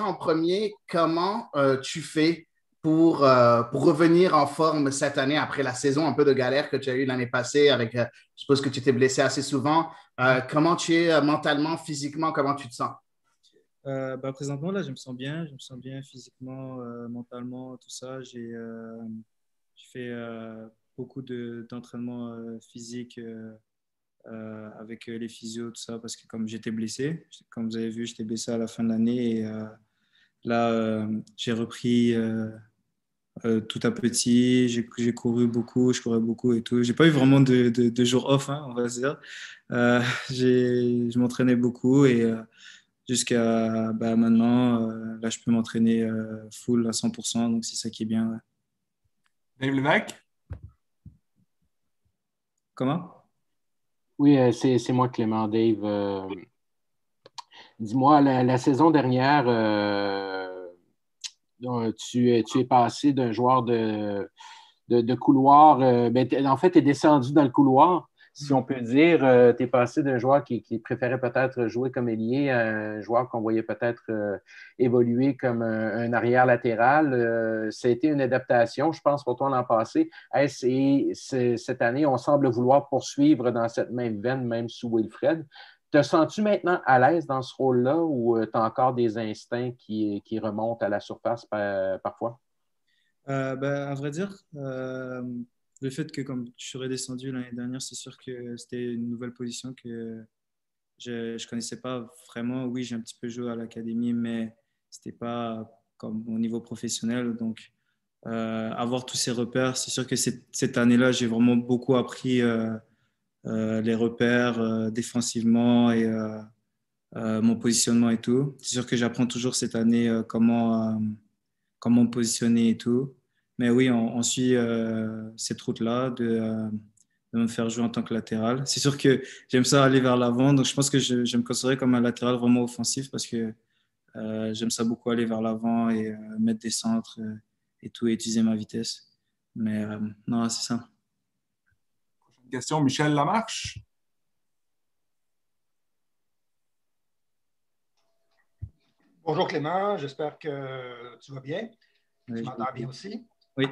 en premier, comment tu fais pour revenir en forme cette année après la saison un peu de galère que tu as eue l'année passée avec, je suppose que tu t'es blessé assez souvent. Comment tu es mentalement, physiquement, comment tu te sens? Présentement, là, je me sens bien physiquement, mentalement, tout ça. J'ai fait beaucoup d'entraînements physiques avec les physios, tout ça, parce que comme j'étais blessé, comme vous avez vu, j'étais blessé à la fin de l'année et là, j'ai repris... tout à petit, j'ai couru beaucoup, je courais beaucoup et tout. J'ai pas eu vraiment de jours off, hein, on va dire. Je m'entraînais beaucoup et jusqu'à maintenant, là, je peux m'entraîner full à 100%, donc c'est ça qui est bien. Ouais. Dave Levac? Comment? Oui, c'est moi, Clément. Dave, dis-moi, la saison dernière... Tu es passé d'un joueur de couloir. En fait, tu es descendu dans le couloir, si on peut dire. Tu es passé d'un joueur qui préférait peut-être jouer comme ailier à un joueur qu'on voyait peut-être évoluer comme un arrière latéral. Ça a été une adaptation, je pense, pour toi l'an passé. Cette année, on semble vouloir poursuivre dans cette même veine, même sous Wilfred. Te sens-tu maintenant à l'aise dans ce rôle-là ou tu as encore des instincts qui remontent à la surface parfois? À vrai dire, le fait que comme je suis redescendu l'année dernière, c'est sûr que c'était une nouvelle position que je ne connaissais pas vraiment. Oui, j'ai un petit peu joué à l'académie, mais ce n'était pas comme au niveau professionnel. Donc, avoir tous ces repères, c'est sûr que cette année-là, j'ai vraiment beaucoup appris les repères défensivement et mon positionnement et tout. C'est sûr que j'apprends toujours cette année comment me positionner et tout. Mais oui, on suit cette route-là de me faire jouer en tant que latéral. C'est sûr que j'aime ça aller vers l'avant, donc je pense que je me considérerais comme un latéral vraiment offensif parce que j'aime ça beaucoup aller vers l'avant et mettre des centres et tout, et utiliser ma vitesse. Mais non, c'est ça. Question, Michel Lamarche. Bonjour Clément, j'espère que tu vas bien. Oui, tu m'entends bien aussi? Oui.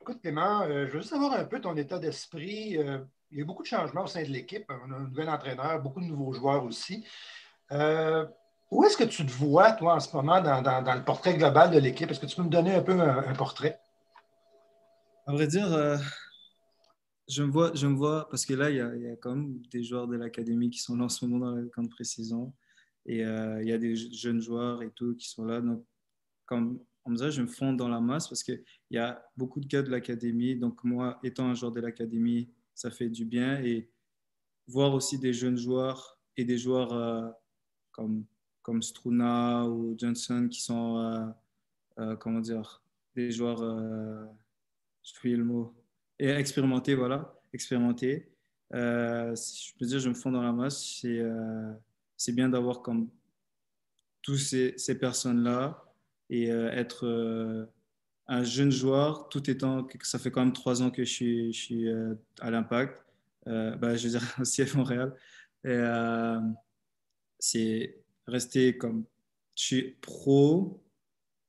Écoute Clément, je veux savoir un peu ton état d'esprit. Il y a eu beaucoup de changements au sein de l'équipe. On a un nouvel entraîneur, beaucoup de nouveaux joueurs aussi. Où est-ce que tu te vois, toi, en ce moment, dans le portrait global de l'équipe? Est-ce que tu peux me donner un peu un portrait? À vrai dire... Je me vois, parce que là, il y a quand même des joueurs de l'académie qui sont là en ce moment dans le camp de pré-saison. Et il y a des jeunes joueurs et tout qui sont là. Donc, comme on me disait, je me fonde dans la masse parce qu'il y a beaucoup de gars de l'académie. Donc, moi, étant un joueur de l'académie, ça fait du bien. Et voir aussi des jeunes joueurs et des joueurs comme Struna ou Johnson qui sont, comment dire, des joueurs, je suis le mot. Et expérimenter, voilà, expérimenter. Je peux dire, je me fonds dans la masse. C'est bien d'avoir comme toutes ces personnes-là et être un jeune joueur, tout étant, ça fait quand même 3 ans que je suis à l'Impact, je veux dire, aussi à Montréal. Et, c'est rester comme, je suis pro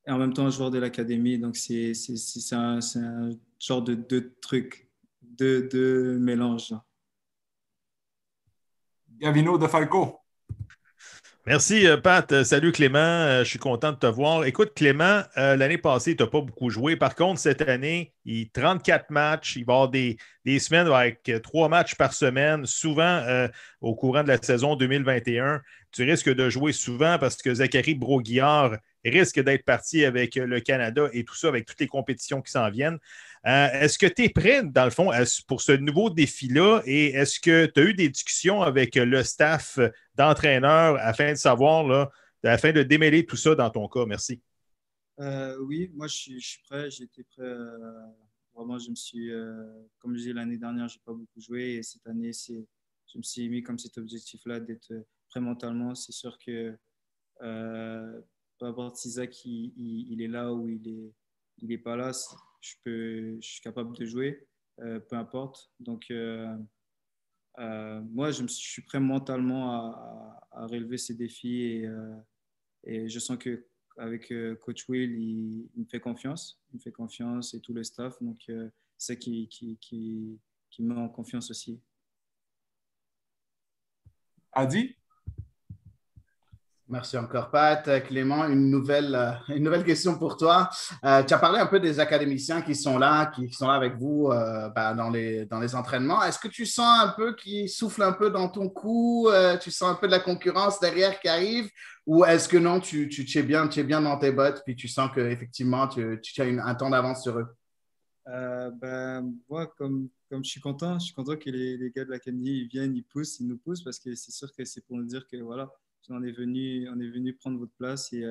et en même temps joueur de l'académie, donc c'est un genre de deux trucs, deux mélanges. Gavino de Falco. Merci, Pat. Salut, Clément. Je suis content de te voir. Écoute, Clément, l'année passée, tu n'as pas beaucoup joué. Par contre, cette année, il y a 34 matchs. Il va y avoir des semaines avec 3 matchs par semaine, souvent au courant de la saison 2021. Tu risques de jouer souvent parce que Zachary Broguillard risque d'être parti avec le Canada et tout ça, avec toutes les compétitions qui s'en viennent. Est-ce que tu es prêt, dans le fond, pour ce nouveau défi-là? Et est-ce que tu as eu des discussions avec le staff d'entraîneurs afin de savoir, là, afin de démêler tout ça dans ton cas? Merci. Oui, moi, je suis prêt. J'ai été prêt. Vraiment, je me suis... comme je disais, l'année dernière, je n'ai pas beaucoup joué. Et cette année, je me suis mis comme cet objectif-là d'être prêt mentalement. C'est sûr que... peu importe Isaac, il est là ou il est pas là, je suis capable de jouer, peu importe. Donc, moi, je suis prêt mentalement à relever ces défis et Et je sens qu'avec Coach Will, il me fait confiance. Il me fait confiance et tout le staff. Donc, c'est ça qui me met en confiance aussi. Adi? Merci encore, Pat. Clément, une nouvelle question pour toi. Tu as parlé un peu des académiciens qui sont là avec vous dans les entraînements. Est-ce que tu sens un peu qu'ils soufflent un peu dans ton cou? Tu sens un peu de la concurrence derrière qui arrive? Ou est-ce que non, tu es bien dans tes bottes puis tu sens qu'effectivement, tu as un temps d'avance sur eux? Moi, comme je suis content que les gars de l'académie viennent, ils nous poussent parce que c'est sûr que c'est pour nous dire que voilà, on est venu prendre votre place et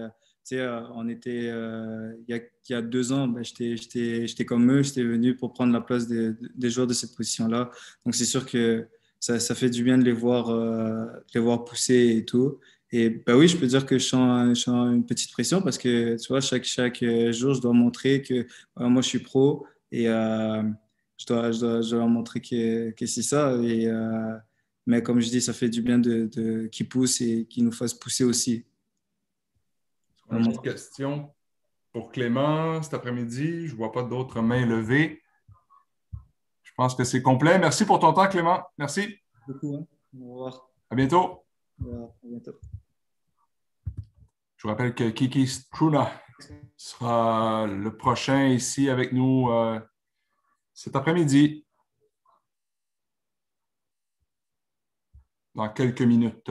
on était il y a 2 ans, j'étais comme eux, j'étais venu pour prendre la place des joueurs de cette position-là. Donc c'est sûr que ça fait du bien de les voir pousser et tout. Et oui, je peux dire que je sens une petite pression parce que tu vois, chaque jour, je dois montrer que moi je suis pro et je dois leur montrer que c'est ça. Et mais comme je dis, ça fait du bien de qu'ils poussent et qu'ils nous fassent pousser aussi. Une autre question pour Clément. Cet après-midi, je ne vois pas d'autres mains levées. Je pense que c'est complet. Merci pour ton temps, Clément. Merci. Beaucoup, hein. Au revoir. À bientôt. Je vous rappelle que Kiki Struna sera le prochain ici avec nous cet après-midi. Dans quelques minutes.